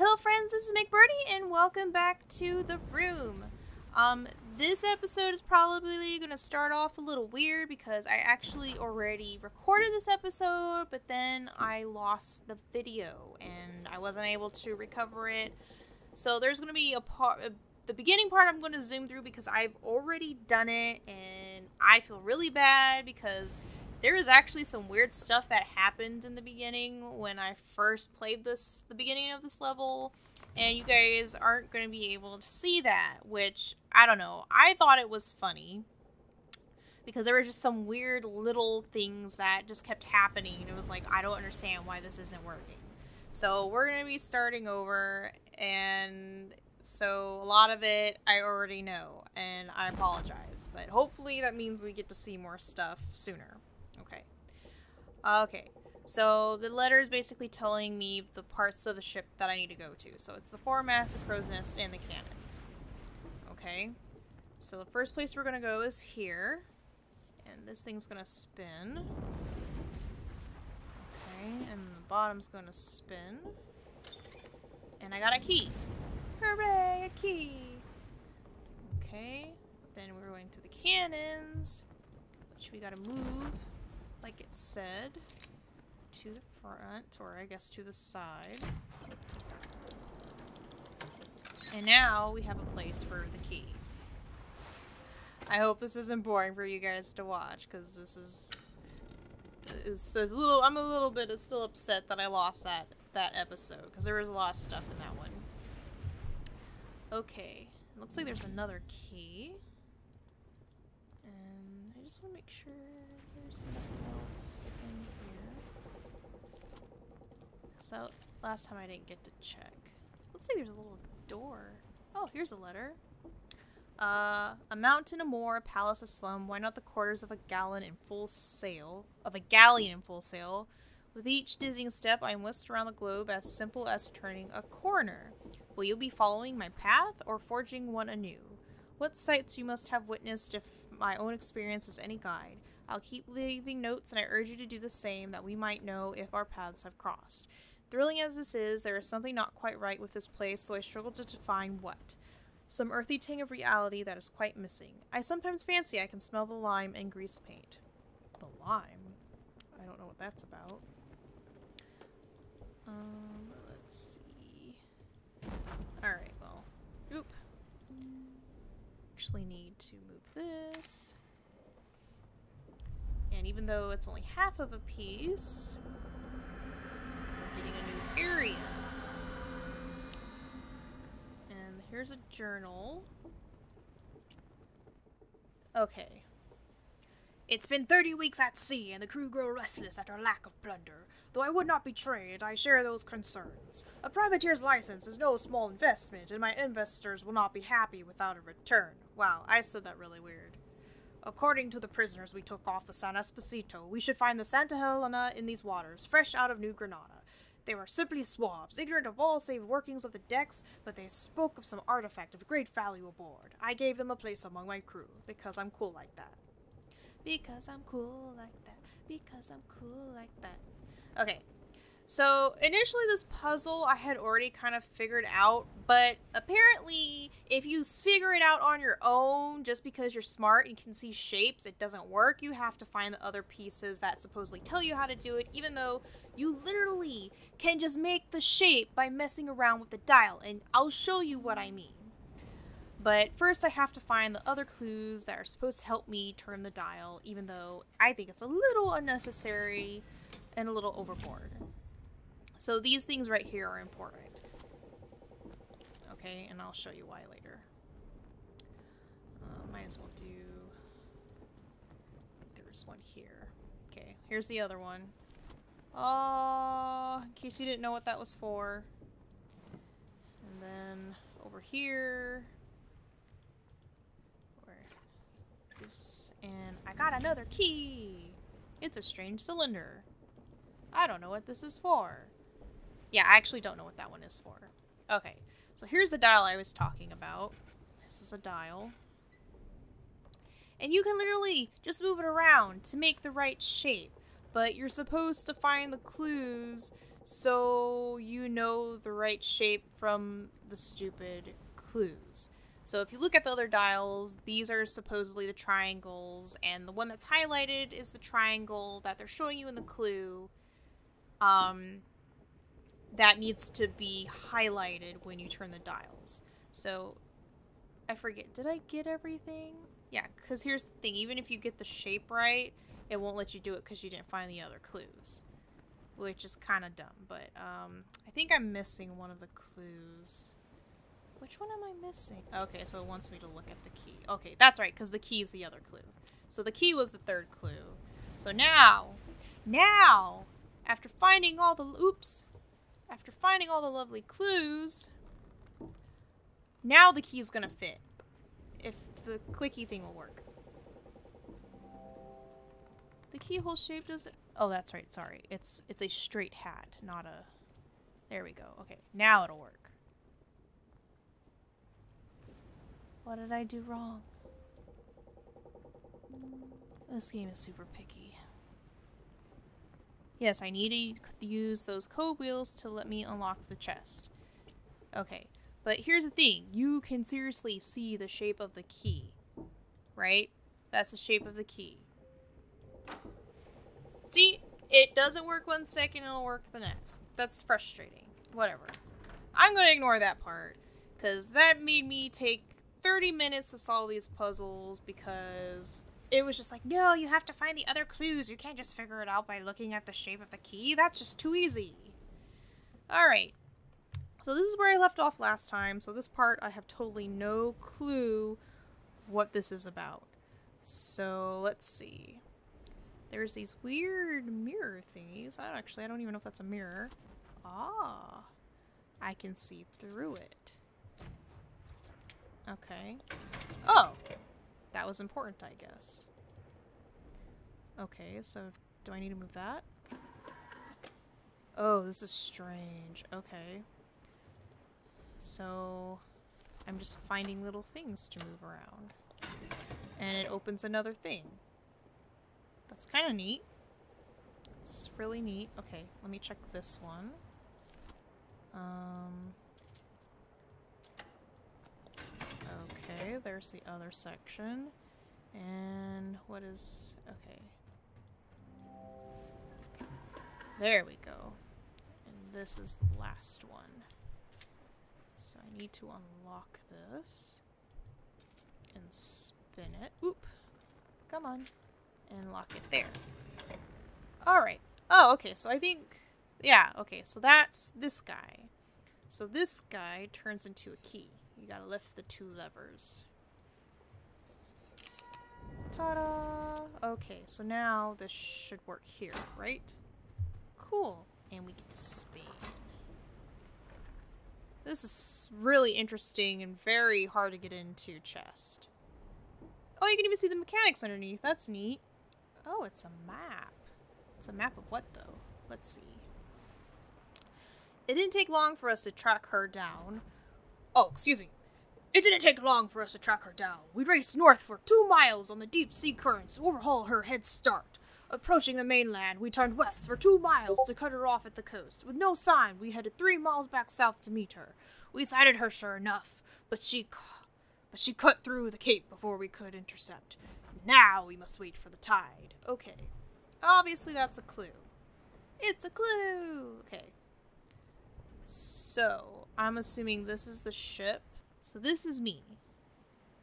Hello friends, this is McBirdy and welcome back to the room. This episode is probably going to start off a little weird because I actually already recorded this episode, but then I lost the video and I wasn't able to recover it. So there's going to be a part, the beginning part I'm going to zoom through because I've already done it and I feel really bad because there is actually some weird stuff that happened in the beginning when I first played this, the beginning of this level, and you guys aren't going to be able to see that, which, I don't know, I thought it was funny, because there were just some weird little things that just kept happening, and it was like, I don't understand why this isn't working. So we're going to be starting over, and so a lot of it I already know, and I apologize, but hopefully that means we get to see more stuff sooner. Okay, so the letter is basically telling me the parts of the ship that I need to go to. So it's the foremast, the crow's nest, and the cannons. Okay, so the first place we're gonna go is here, and this thing's gonna spin. Okay, and the bottom's gonna spin, and I got a key. Hooray, a key! Okay, then we're going to the cannons, which we gotta move. Like it said, to the front, or I guess to the side. And now we have a place for the key. I hope this isn't boring for you guys to watch, because this is a little. I'm a little bit still upset that I lost that episode, because there was a lot of stuff in that one. Okay, it looks like there's another key, and I just want to make sure. There's nothing else in here. So last time I didn't get to check. Let's see, there's a little door. Oh, here's a letter. A mountain, a moor, a palace, a slum. Why not the quarters of a gallon in full sail? Of a galleon in full sail. With each dizzying step, I am whisked around the globe, as simple as turning a corner. Will you be following my path or forging one anew? What sights you must have witnessed, if my own experience is any guide. I'll keep leaving notes, and I urge you to do the same, that we might know if our paths have crossed. Thrilling as this is, there is something not quite right with this place, though I struggle to define what. Some earthy ting of reality that is quite missing. I sometimes fancy I can smell the lime and grease paint. The lime? I don't know what that's about. Let's see. Alright, well. Oop. Actually need to move this. And even though it's only half of a piece, we're getting a new area. And here's a journal. Okay. It's been 30 weeks at sea, and the crew grow restless at our lack of plunder. Though I would not betray it, I share those concerns. A privateer's license is no small investment, and my investors will not be happy without a return. Wow, I said that really weird. According to the prisoners we took off the San Esposito, we should find the Santa Helena in these waters, fresh out of New Granada. They were simply swabs, ignorant of all save workings of the decks, but they spoke of some artifact of great value aboard. I gave them a place among my crew, because I'm cool like that. Because I'm cool like that. Because I'm cool like that. Okay, so initially this puzzle I had already kind of figured out, but apparently if you figure it out on your own, just because you're smart and can see shapes, it doesn't work. You have to find the other pieces that supposedly tell you how to do it, even though you literally can just make the shape by messing around with the dial, and I'll show you what I mean. But first I have to find the other clues that are supposed to help me turn the dial, even though I think it's a little unnecessary and a little overboard. So these things right here are important. Okay, and I'll show you why later. Might as well do... There's one here. Okay, here's the other one. Oh, in case you didn't know what that was for. And then over here... Or this, and I got another key! It's a strange cylinder. I don't know what this is for. Yeah, I actually don't know what that one is for. Okay, so here's the dial I was talking about. This is a dial. And you can literally just move it around to make the right shape. But you're supposed to find the clues So you know the right shape from the stupid clues. So if you look at the other dials, these are supposedly the triangles, and the one that's highlighted is the triangle that they're showing you in the clue. That needs to be highlighted when you turn the dials. So I forget, did I get everything? Yeah, because here's the thing, even if you get the shape right, it won't let you do it because you didn't find the other clues, which is kind of dumb, but I think I'm missing one of the clues. Which one am I missing? Okay, so it wants me to look at the key. Okay, that's right, because the key is the other clue. So the key was the third clue. So now, after finding all the, oops, after finding all the lovely clues, now the key is going to fit, if the clicky thing will work. The keyhole shape doesn't, oh, that's right, sorry. It's a straight hat, not a, there we go. Okay, now it'll work. What did I do wrong? This game is super picky. Yes, I need to use those code wheels to let me unlock the chest. Okay, but here's the thing. You can seriously see the shape of the key, right? That's the shape of the key. See, it doesn't work one second, it'll work the next. That's frustrating. Whatever. I'm going to ignore that part, because that made me take 30 minutes to solve these puzzles, because it was just like, no, you have to find the other clues. You can't just figure it out by looking at the shape of the key. That's just too easy. Alright. So this is where I left off last time. So this part, I have totally no clue what this is about. So let's see. There's these weird mirror thingies. I don't even know if that's a mirror. Ah. I can see through it. Okay. Oh! That was important, I guess. Okay, so do I need to move that? Oh, this is strange. Okay. So I'm just finding little things to move around. And it opens another thing. That's kind of neat. It's really neat. Okay, let me check this one. Okay, there's the other section. And what is... okay. There we go. And this is the last one. So I need to unlock this. And spin it. Oop. Come on. And lock it there. Alright. Oh, okay, so I think... yeah, okay, so that's this guy. So this guy turns into a key. You gotta lift the two levers. Ta-da! Okay, so now this should work here, right? Cool. And we get to spin. This is really interesting and very hard to get into chest. Oh, you can even see the mechanics underneath. That's neat. Oh, it's a map. It's a map of what, though? Let's see. It didn't take long for us to track her down. Oh, excuse me. It didn't take long for us to track her down. We raced north for 2 miles on the deep sea currents to overhaul her head start. Approaching the mainland, we turned west for 2 miles to cut her off at the coast. With no sign, we headed 3 miles back south to meet her. We sighted her sure enough, but she cut through the cape before we could intercept. Now we must wait for the tide. Okay. Obviously that's a clue. It's a clue! Okay. So, I'm assuming this is the ship. So this is me.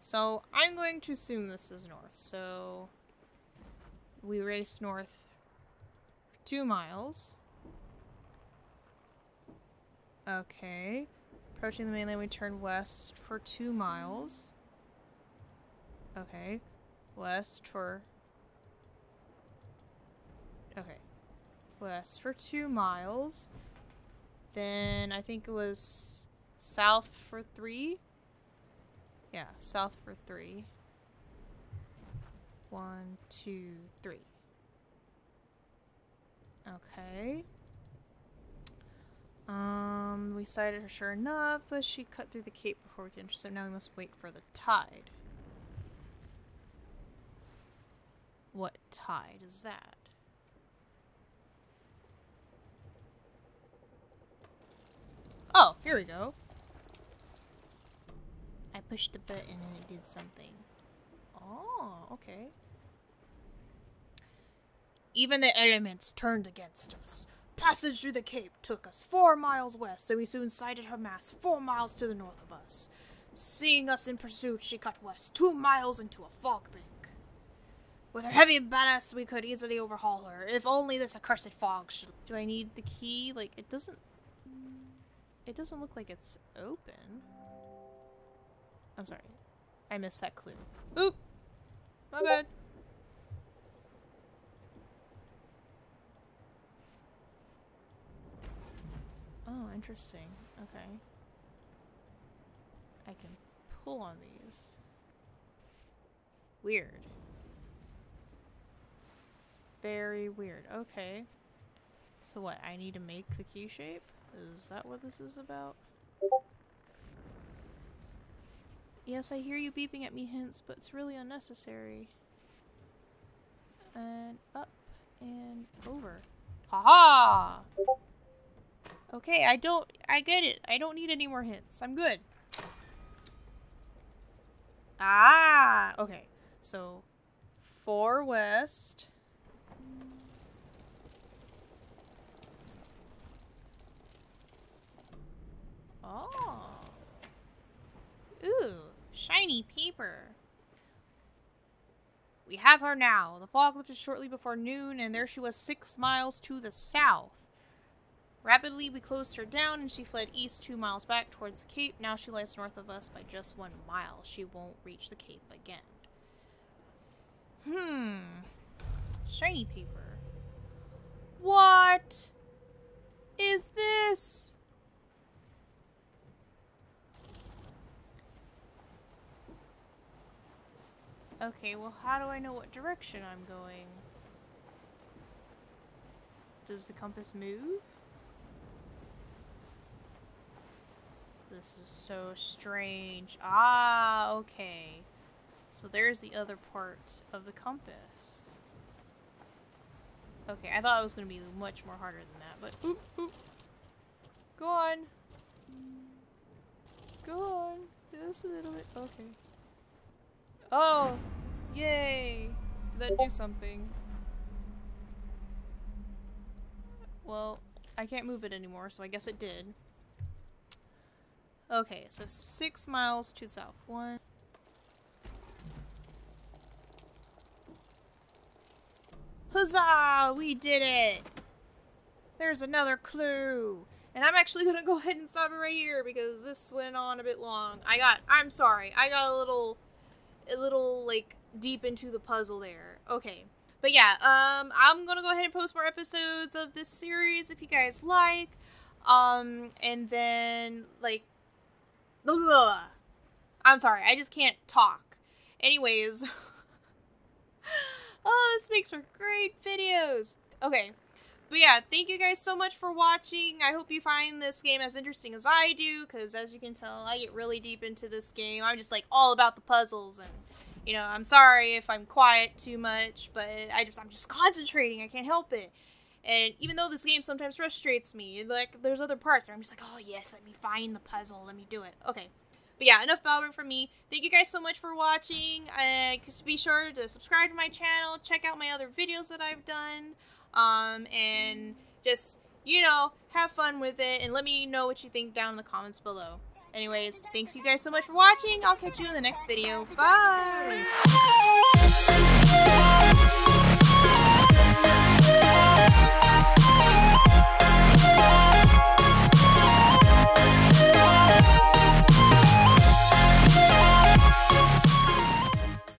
So I'm going to assume this is north. So we race north 2 miles. Okay. Approaching the mainland, we turn west for 2 miles. Okay. West for... okay. West for 2 miles. Then I think it was south for 3. Yeah, south for 3. 1, 2, 3. Okay. We sighted her sure enough, but she cut through the cape before we could intercept. Now we must wait for the tide. What tide is that? Oh, here we go. I pushed the button and it did something. Oh, okay. Even the elements turned against us. Passage through the Cape took us 4 miles west, and we soon sighted her mast 4 miles to the north of us. Seeing us in pursuit, she cut west 2 miles into a fog bank. With her heavy ballast, we could easily overhaul her. If only this accursed fog should... Do I need the key? Like, it doesn't... It doesn't look like it's open. I'm sorry. I missed that clue. Oop! My bad. Oh, interesting. Okay. I can pull on these. Weird. Very weird. Okay. So what, I need to make the key shape? Is that what this is about? Yes, I hear you beeping at me hints, but it's really unnecessary. And up and over. Haha! Okay, I get it. I don't need any more hints. I'm good. Ah! Okay. So, 4 west... Oh. Ooh, shiny paper. We have her now. The fog lifted shortly before noon, and there she was 6 miles to the south. Rapidly, we closed her down, and she fled east 2 miles back towards the Cape. Now she lies north of us by just 1 mile. She won't reach the Cape again. Shiny paper. What is this? Okay, well, how do I know what direction I'm going? Does the compass move? This is so strange. Ah, okay. So there's the other part of the compass. Okay, I thought it was going to be much more harder than that, but... Oop, oop. Go on. Go on. Just a little bit. Okay. Oh! Yay! Did that do something? Well, I can't move it anymore, so I guess it did. Okay, so 6 miles to the south. 1... Huzzah! We did it! There's another clue! And I'm actually gonna go ahead and stop it right here, because this went on a bit long. I'm sorry, I got a little like deep into the puzzle there. Okay, but yeah, I'm gonna go ahead and post more episodes of this series if you guys like, and then like blah, blah, blah. I'm sorry, I just can't talk anyways. Oh, this makes for great videos. Okay, but yeah, thank you guys so much for watching. I hope you find this game as interesting as I do, because as you can tell, I get really deep into this game. I'm just like all about the puzzles, and you know, I'm sorry if I'm quiet too much, but I'm just concentrating. I can't help it. And even though this game sometimes frustrates me, like there's other parts where I'm just like, oh yes, let me find the puzzle, let me do it. Okay. But yeah, enough babbling from me. Thank you guys so much for watching. Just be sure to subscribe to my channel, check out my other videos that I've done. And just, you know, have fun with it, and let me know what you think down in the comments below. Anyways, thanks you guys so much for watching. I'll catch you in the next video. Bye!